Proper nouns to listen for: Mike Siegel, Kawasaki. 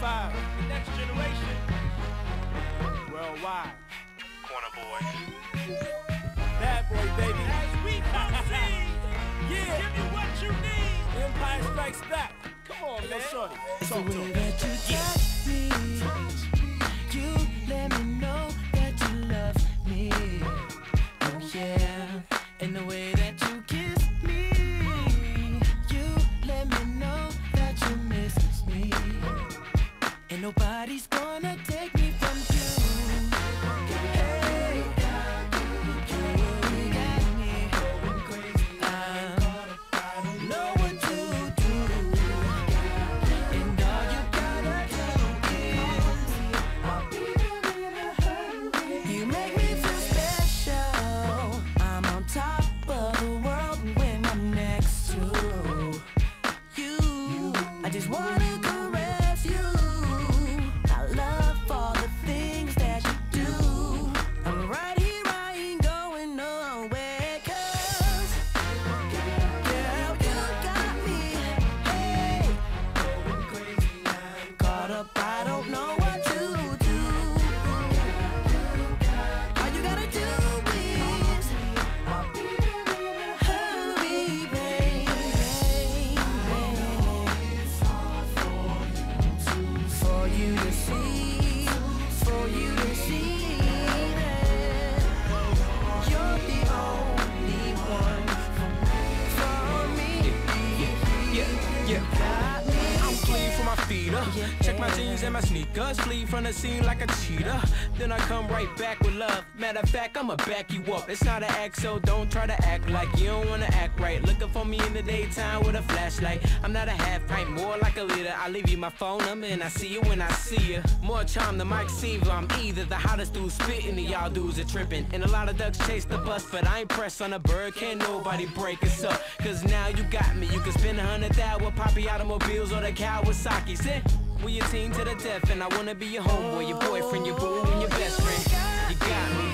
5, the next generation. Worldwide. Corner boy. Bad boy, baby. As we proceed, yeah. Give you what you need. Empire Strikes Back. Come on, man. Shorty. Talk to him. You let me know that you love me. Oh, yeah. And the way that you kiss me. You let me know that you miss me. And nobody's gonna take me from you. Hey, you got me going crazy. I don't know what to do. And all you gotta do is I'll be there in a hurry. You make me feel special. I'm on top of the world when I'm next to you. I just wanna caress you. I love all the things that you do. I'm right here, I ain't going nowhere. 'Cause girl, you got me. Hey, going crazy. I'm caught up, I don't know what to do. All you gotta do is hurry, baby. For you to see, for you to see that you're the only one for me. You got me. I'm clean from my feet up. Check my jeans and my sneakers. Flee from the scene like a cheetah. Then I come right back with love. Matter of fact, I'ma back you up. It's not an act, so don't try to act like you don't wanna act right. Looking for me in the daytime with a flashlight. I'm not a half pint, more like a liter. I leave you my phone number and I see you when I see you. More charm than Mike Siegel. I'm either the hottest dude spitting or y'all dudes are tripping. And a lot of ducks chase the bus, but I ain't pressed on a bird. Can't nobody break us up. 'Cause now you got me. You can spend 100,000 with poppy automobiles or the Kawasaki. Sit. We your team to the death, and I wanna be your homeboy, your boyfriend, your boo, and your best friend. You got me.